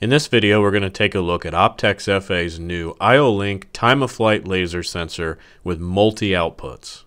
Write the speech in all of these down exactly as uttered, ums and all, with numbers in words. In this video, we're going to take a look at Optex F A's new I O-Link time-of-flight laser sensor with multi-outputs.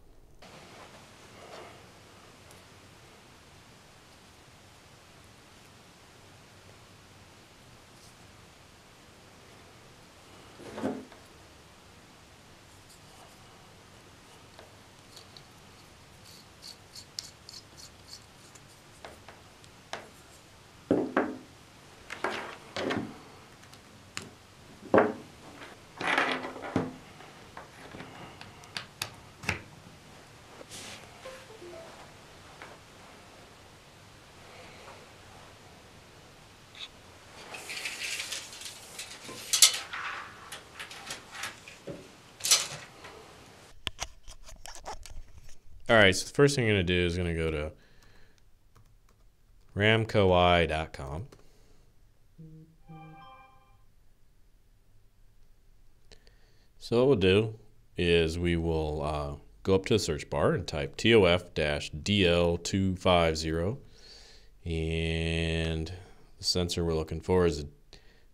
All right, so the first thing I'm going to do is going to go to ramcoi dot com. So what we'll do is we will uh, go up to the search bar and type T O F D L two fifty, and the sensor we're looking for is a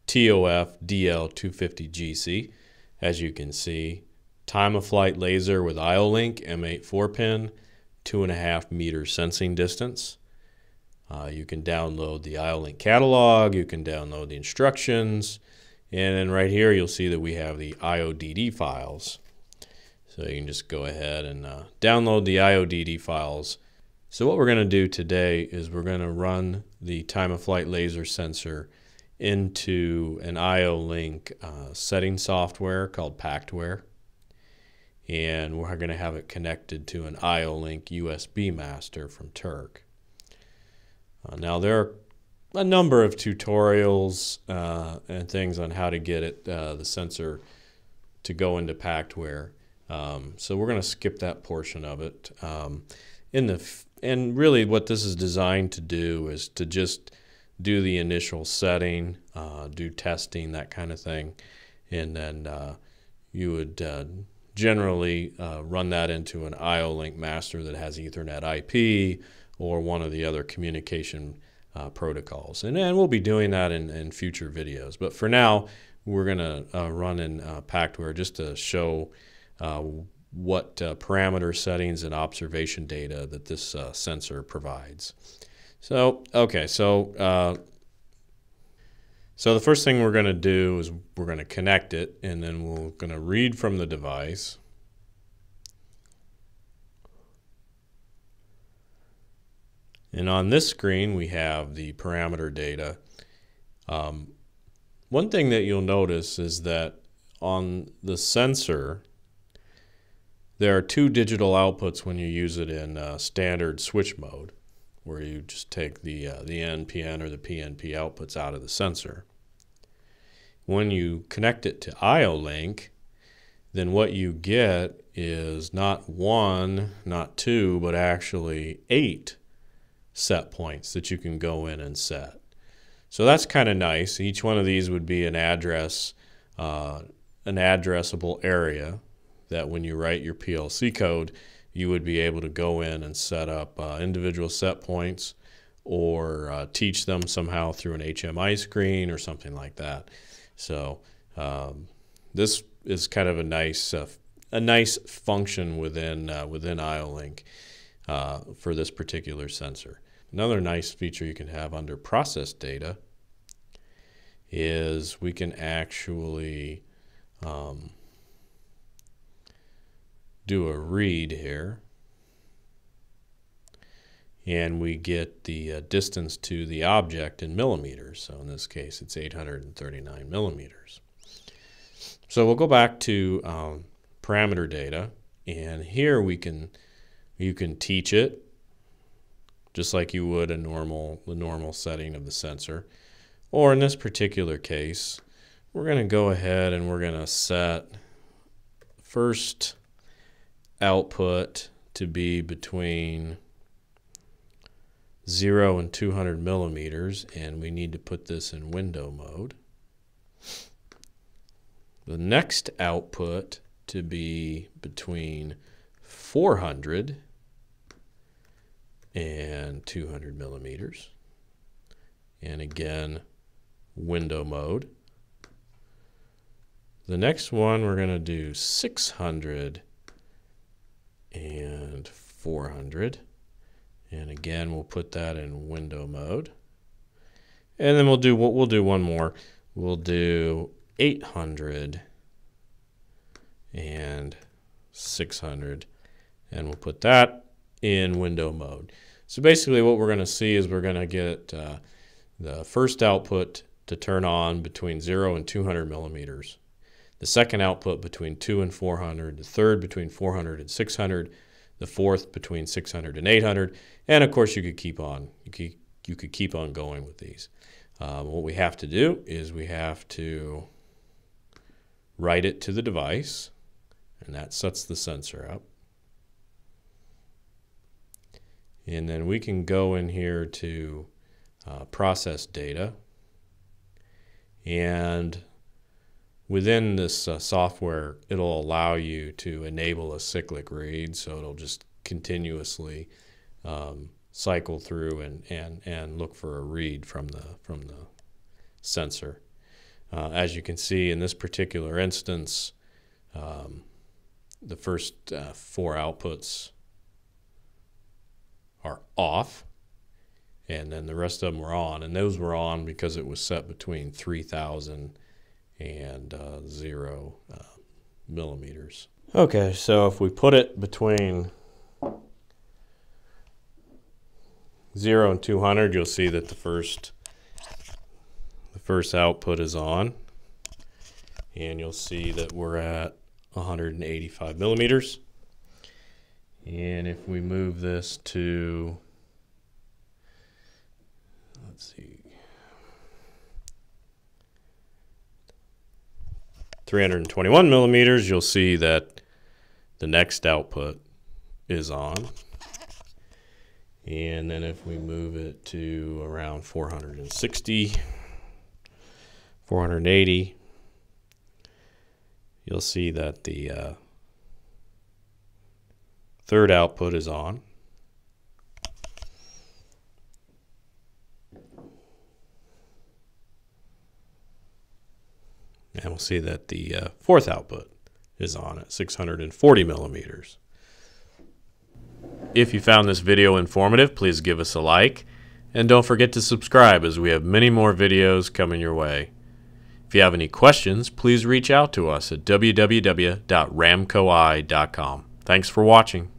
T O F D L two fifty G C. As you can see, time of flight laser with I O-Link M eight four pin, two and a half meter sensing distance. Uh, you can download the I O-Link catalog, you can download the instructions, and then right here you'll see that we have the I O D D files. So you can just go ahead and uh, download the I O D D files. So what we're going to do today is we're going to run the time of flight laser sensor into an I O-Link uh, setting software called Pactware, and we're going to have it connected to an I O-Link U S B master from Turck. Uh, now there are a number of tutorials uh, and things on how to get it, uh, the sensor to go into Pactware, um, so we're going to skip that portion of it. Um, in the f and really what this is designed to do is to just do the initial setting, uh, do testing, that kind of thing, and then uh, you would uh, generally uh, run that into an I O-Link master that has Ethernet I P or one of the other communication uh, protocols. And, and we'll be doing that in, in future videos. But for now, we're going to uh, run in uh, Pactware just to show uh, what uh, parameter settings and observation data that this uh, sensor provides. So, okay, so, uh, so the first thing we're going to do is we're going to connect it, and then we're going to read from the device. And on this screen we have the parameter data. Um, one thing that you'll notice is that on the sensor there are two digital outputs when you use it in uh, standard switch mode, where you just take the, uh, the N P N or the P N P outputs out of the sensor. When you connect it to I O-Link, then what you get is not one, not two, but actually eight set points that you can go in and set. So that's kind of nice. Each one of these would be an address, uh, an addressable area that when you write your P L C code, you would be able to go in and set up uh, individual set points, or uh, teach them somehow through an H M I screen or something like that. So um, this is kind of a nice, uh, a nice function within uh, within I O-Link uh, for this particular sensor. Another nice feature you can have under process data is we can actually um, do a read here, and we get the uh, distance to the object in millimeters. So in this case it's eight hundred thirty-nine millimeters. So we'll go back to um, parameter data, and here we can you can teach it just like you would a normal the normal setting of the sensor, or in this particular case we're going to go ahead and we're going to set first output to be between zero and two hundred millimeters, and we need to put this in window mode. The next output to be between four hundred and two hundred millimeters, and again window mode. The next one we're going to do six hundred and four hundred. And again, we'll put that in window mode. And then we'll do what we'll do one more. We'll do eight hundred and six hundred, and we'll put that in window mode. So basically what we're going to see is we're going to get uh, the first output to turn on between zero and two hundred millimeters, the second output between two and four hundred, the third between four hundred and six hundred, the fourth between six hundred and eight hundred, and of course you could keep on. You could, you could keep on going with these. Um, what we have to do is we have to write it to the device, and that sets the sensor up. And then we can go in here to uh, process data, and within this uh, software it'll allow you to enable a cyclic read, so it'll just continuously um, cycle through and, and, and look for a read from the, from the sensor. Uh, as you can see in this particular instance, um, the first uh, four outputs are off, and then the rest of them were on, and those were on because it was set between three thousand and uh, zero uh, millimeters. Okay, so if we put it between zero and two hundred, you'll see that the first the first output is on, and you'll see that we're at one hundred eighty-five millimeters. And if we move this to, let's see, three hundred twenty-one millimeters, you'll see that the next output is on. And then if we move it to around four hundred sixty, four hundred eighty, you'll see that the uh, third output is on. And we'll see that the uh, fourth output is on at six hundred forty millimeters. If you found this video informative, please give us a like, and don't forget to subscribe, as we have many more videos coming your way. If you have any questions, please reach out to us at w w w dot ramcoi dot com. Thanks for watching.